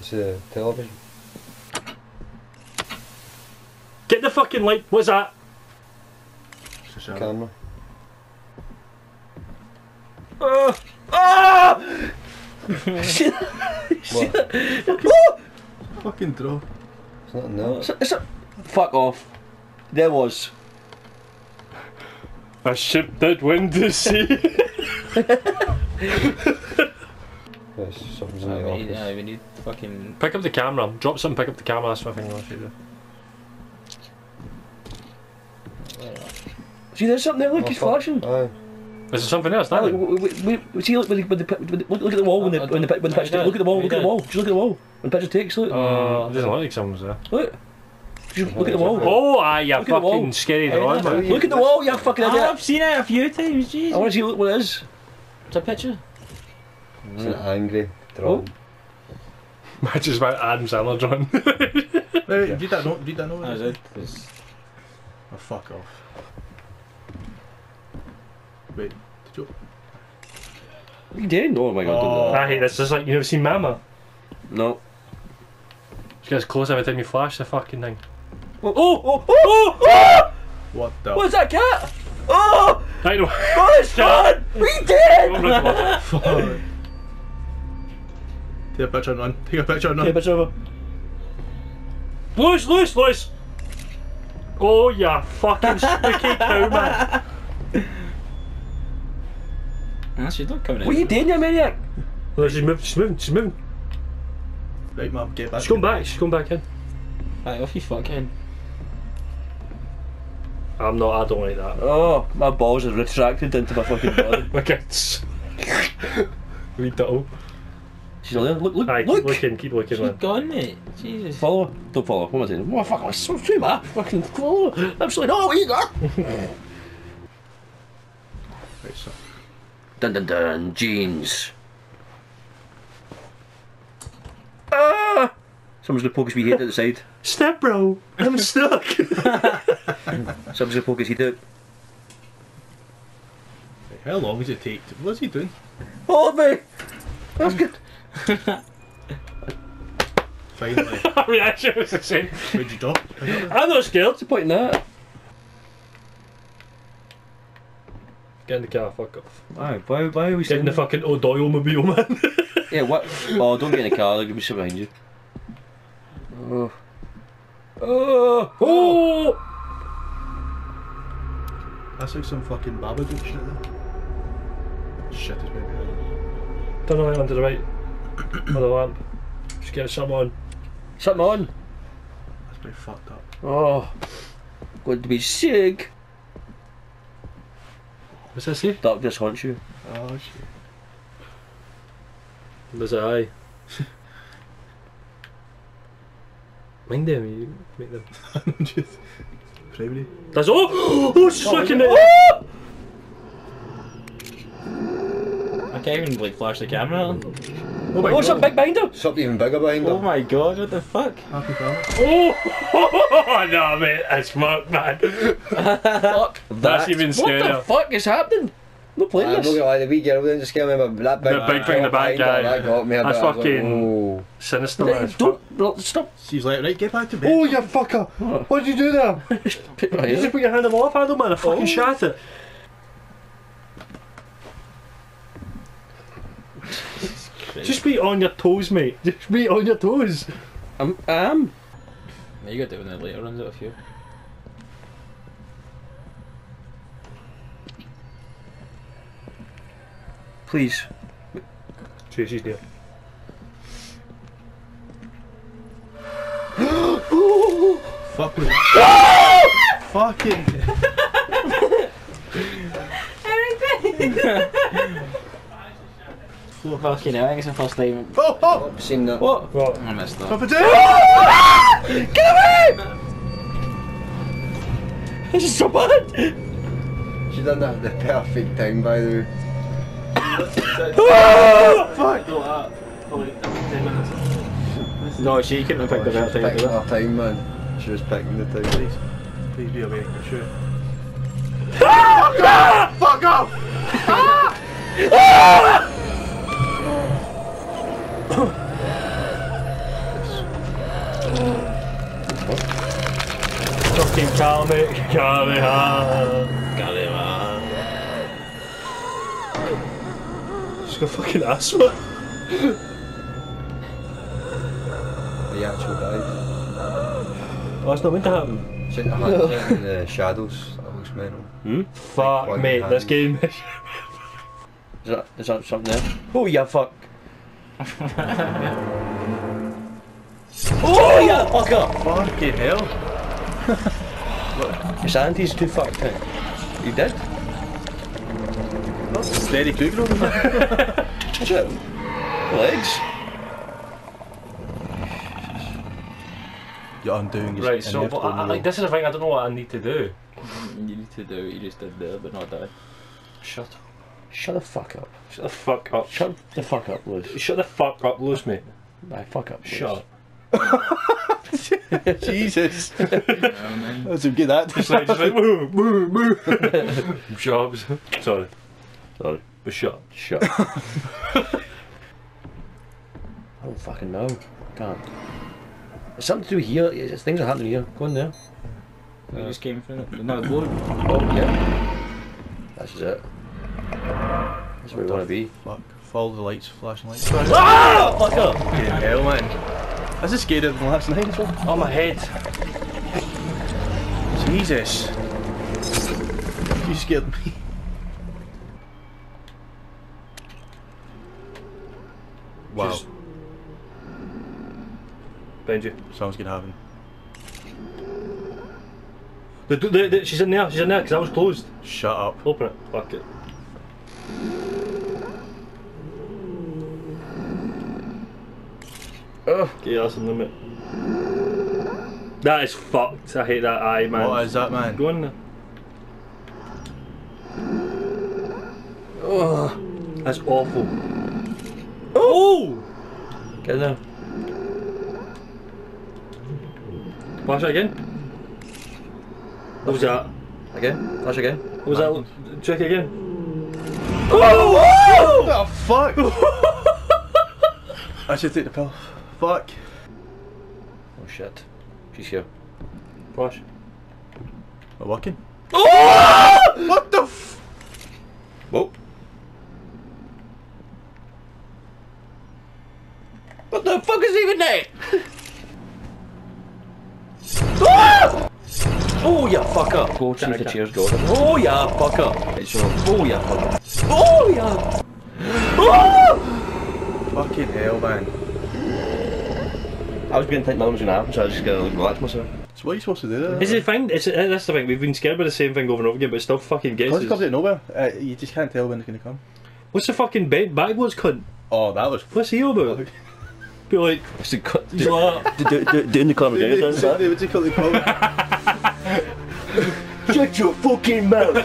It's a television. Get the fucking light. What's that? It's a camera. Oh! Oh! What? Fucking draw. It's not now. Fuck off. There was. A ship that went to sea. Something's in the office. Yeah, we need fucking. Pick up the camera. Drop something, pick up the camera. That's what I think I want you to do. See, there's something there. Look, he's flashing. Aye. Is there something else? Now, see, look at the wall when the picture takes. Look at the wall. Look at the wall. Just look at the wall when the picture takes. Look. It doesn't look like someone's there. Look. Look at the wall. Oh, aye, you fucking scary dog, man. Look at the wall, you fucking idiot. I've seen it a few times, jeez. I want to see what it is. It's a picture. It's an angry drawing. I just went Adam Sandler drawing. Wait, read that note, read that note. I did. Oh, fuck off. Wait, did you? What are you doing? Oh my god. I hate this, just like, you never seen Mama? No. She gets close every time you flash the fucking thing. Oh, oh, oh, oh! What the? What's that cat? Oh! I know. Oh, it's John! We did! Oh, take a picture and run. Take a picture and run. Take a picture of him. Loose, loose, loose! Oh, you fucking spooky cow, man. Nah, she's not coming in. What are you doing, you maniac? No, she's moving, she's moving, she's moving. Right, mum, get back. She's going back, she's going back in. Right, off you fucking. I'm not, I don't like that. Oh, my balls are retracted into my fucking body. Look at read that all. She's on there, look, look, aye, look! Keep looking, man. She's gone, mate. Jesus. Follow her. Don't follow her, what am I saying? Oh, fuck, I'm so free, man. Fucking follow her. Absolutely not, where you got? Right, so. Dun dun dun, jeans. Ah! Someone's gonna poke his wee head out the side. Step, bro! I'm stuck! Someone's gonna poke his head out. How long does it take? What's he doing? Hold me! That's good! Finally. Our reaction was the same. Where'd you drop? I'm not scared. What's the point in that? Get in the car, fuck off. Aye, why are we getting the fucking O'Doyle-mobile, man? Yeah, what? Oh, don't get in the car, there'll be someone behind you. Oh. Oh! Oh! That's like some fucking Babadook shit there. Shit is maybe behind. Turn the light on to the right. Or the lamp. Just get something on. Something on! That's pretty fucked up. Oh. Going to be sick. What's that say? Darkness haunts you. Oh shit. There's an eye. Mind them, you make them. I'm just. Primary. That's. Oh! Oh, she's looking at it! I can't even like flash the camera on. Oh, my God. Something big behind her! Something even bigger behind her. Oh my god, what the fuck? Happy family. Oh! No, mate, that's fucked, man. Fuck. That's even scarier. What the fuck is happening? No playing this. I'm not gonna lie, the wee girl didn't scare me, but that big thing in the back guy. That got me a bit. That's fucking like, sinister. Don't stop. She's like, right, get back to bed. Oh, you fucker! What? What'd you do there? You just put your hand on the off handle, man. I fucking shot it. Just be on your toes, mate. Just be on your toes. I am. Now you got to do it when the later runs out of fuel. Please. See, she's there. Fuck with that. Fucking. Everything. Fucking hell, I think it's the first time. Oh, oh! I've seen that. What? What? I missed that. Oh! Get away! This is so bad! She done that at the perfect time, by the way. Oh! Fuck! No, she couldn't have picked the better time. She was picking her time, man. She was picking the time. Please be awake, I'm sure. Fuck off! Fuck off! Ah! Kamehameha. She's got fucking asthma. The actual dive. Oh, it's not meant to happen. It's in the shadows. That looks mental. Hmm? Fuck, like, mate, this game. Is that something there? Oh, yeah, fuck. Oh, yeah, fucker! Fucking hell. Look, Sandy's too fucked, mate. You did? That's a steady cooking over there. What's it? Legs? Yeah, I'm doing right, so but I this is the thing, I don't know what I need to do. You need to do what you just did there, but not die. Shut up. Shut the fuck up. Shut the fuck up. Shut the fuck up, Luz. Shut the fuck up, Luz, mate. Nah, fuck up, Luz. Shut up. Jesus. Let's get that. Just like, woo, woo, woo. Jobs. Sorry. Sorry. But shut up. Shut up. I don't fucking know. Can't. There's something to do here. It's, things are happening here. Go in there. We just came from it. No, it's loaded. Oh, yeah. That's it. That's where we want to be. Fuck. Follow the lights, flashing lights. Ah! Fuck up! Fucking hell, man. This is scarier than last night as well. Oh, my head. Jesus. You scared me. Wow. Just... Benji. Something's gonna happen. She's in there, because I was closed. Shut up. Open it. Fuck it. Ugh. Okay, that's the limit. That is fucked. I hate that eye, man. What is that, man? Go in there. Ugh. That's awful. Oh! Get in there. Flash it again. What was that? Again? Flash again? What was that? Check it again. Oh! Oh! Oh fuck! I should take the pill. Fuck. Oh shit. She's here. Flash. Not working. Oh! What the f? Whoa. What the fuck is even that? Oh yeah, fucker! Go see if the chair's gone. Oh yeah, fucker! It's on. Oh yeah, fucker! Oh yeah! Oh! Fucking hell, man. I was being thinking that was going to happen, so I was just going to relax myself. So what are you supposed to do there? Is it the thing? That's the thing, we've been scared by the same thing over and over again, but it still fucking gets us. It comes out of nowhere. You just can't tell when it's going to come. What's the fucking bent backwards cunt? Oh, that was... What's he about? Be like... It's the cunt... Doing the climb again. What do you call the climb? Shut your fucking mouth!